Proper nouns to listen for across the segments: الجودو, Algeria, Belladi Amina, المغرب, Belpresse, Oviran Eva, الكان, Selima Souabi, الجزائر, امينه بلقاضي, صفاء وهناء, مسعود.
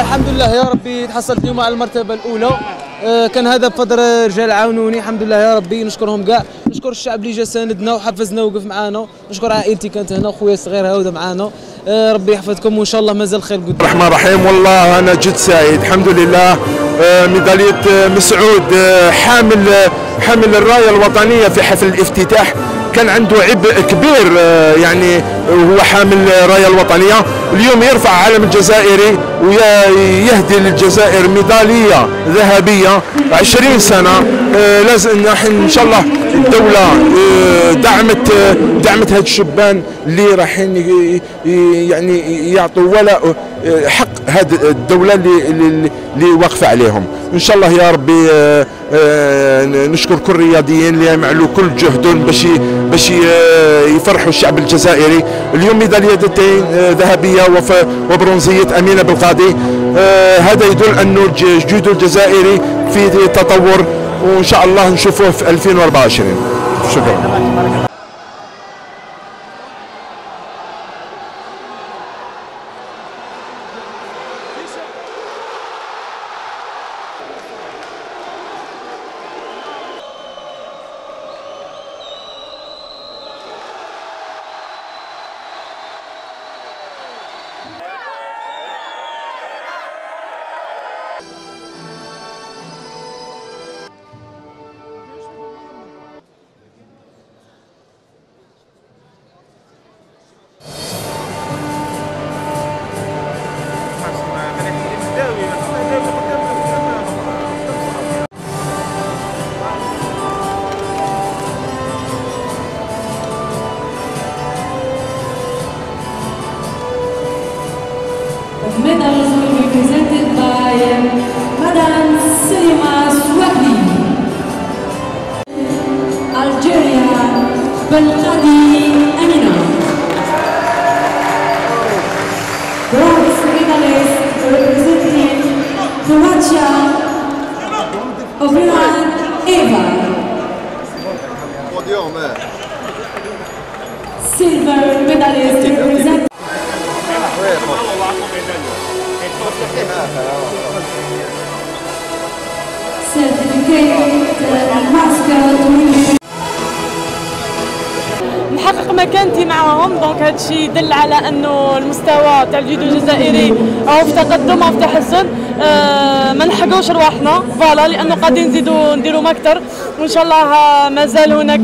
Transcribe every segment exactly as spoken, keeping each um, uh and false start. الحمد لله يا ربي تحصلت اليوم على المرتبه الاولى، كان هذا بفضل رجال عاونوني الحمد لله يا ربي، نشكرهم كاع، نشكر الشعب اللي جا ساندنا وحفزنا ووقف معانا، نشكر عائلتي كانت هنا وخويا الصغير هاودا معانا، ربي يحفظكم وان شاء الله مازال خير قدام. الرحمن الرحيم، والله انا جد سعيد الحمد لله. ميداليه مسعود حامل حامل الرايه الوطنيه في حفل الافتتاح، كان عنده عبء كبير يعني هو حامل الرايه الوطنيه، اليوم يرفع علم الجزائري ويهدي للجزائر ميداليه ذهبيه عشرين سنه. لازم ان شاء الله الدوله دعمت دعمت هاد الشبان اللي رايحين يعني يعطوا ولاء حق هاد الدوله اللي اللي واقفه عليهم. ان شاء الله يا ربي نشكر كل الرياضيين اللي يعملوا كل جهدهم باش باش يفرحوا الشعب الجزائري. اليوم ميداليتين ذهبيه وبرونزيه امينه بلقاضي، هذا يدل انه الجهد الجزائري في تطور، وان شاء الله نشوفوه في ألفين وأربعة وعشرين. شكرا. Medals will be presented by Madame Selima Souabi, Algeria, Belladi Amina. Bronze medalist representing Croatia, Oviran Eva. Silver medalist representing نحقق مكانتي معهم، دونك هادشي يدل على انه المستوى تاع الجودو الجزائري او في تقدم او في تحسن، ما نحقوش رواحنا فوالا، لانه غادي نزيدو نديرو ما اكثر، وان شاء الله مازال هناك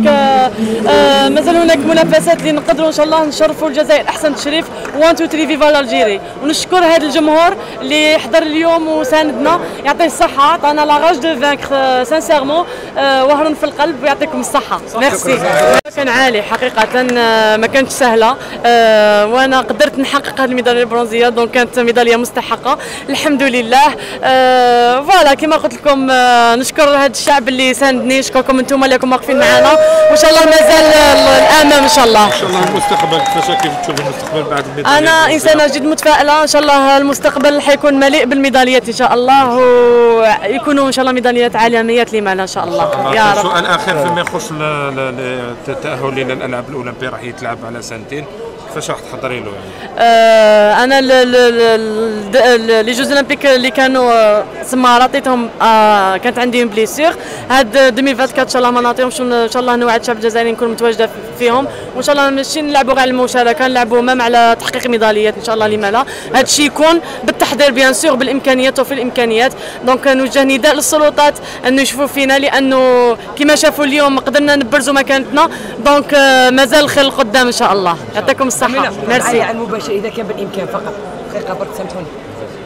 مازال هناك منافسات اللي نقدروا ان شاء الله نشرفوا الجزائر احسن تشريف. واحد اثنين ثلاثة فيفا الجيري، ونشكر هذا الجمهور اللي حضر اليوم وساندنا، يعطيه الصحه، عطانا لاغاج دو فانكر سانسيرمون، وهرن في القلب ويعطيكم الصحه. ميرسي. كان عالي حقيقه، ما كانتش سهله، وانا قدرت نحقق هذه الميداليه البرونزيه، دونك كانت ميداليه مستحقه الحمد لله. فوالا كما قلت لكم نشكر هذا الشعب اللي ساندني، نشكركم انتم اللي راكم واقفين معنا، وان شاء الله مازال الامام ان شاء الله. ان شاء الله المستقبل كيفاش كيف تشوف المستقبل بعد الميداليات؟ انا انسانه جد متفائله، ان شاء الله المستقبل حيكون مليء بالميداليات ان شاء الله، ويكونوا ان شاء الله ميداليات عالميات لمانا ان شاء الله يا رب. سؤال اخر فيما يخص التاهل للالعاب الاولمبيه، راح يتلعب على سنتين، كيفاش راح تحضري له يعني؟ آه انا لي جوز اولمبيك اللي كانوا تما عطيتهم، آه كانت عندي اون بليسيغ، هاد ألفين وأربعة وعشرين ان شاء الله ما نعطيهمش، ان شاء الله نوعد الشعب الجزائري نكون متواجده فيهم، وان شاء الله ماشي نلعبوا غير على المشاركه، نلعبوا مام على تحقيق ميداليات ان شاء الله لما لا. هذا الشيء يكون بالتحضير بيان سور، بالامكانيات وفي الامكانيات، دونك نوجه نداء للسلطات انه يشوفوا فينا، لانه كما شافوا اليوم قدرنا نبرزوا مكانتنا، دونك آه مازال الخير لقدام ان شاء الله. يعطيكم الصحه. ميرسي. المباشر اذا كان بالامكان فقط، خير قبل سامحوني.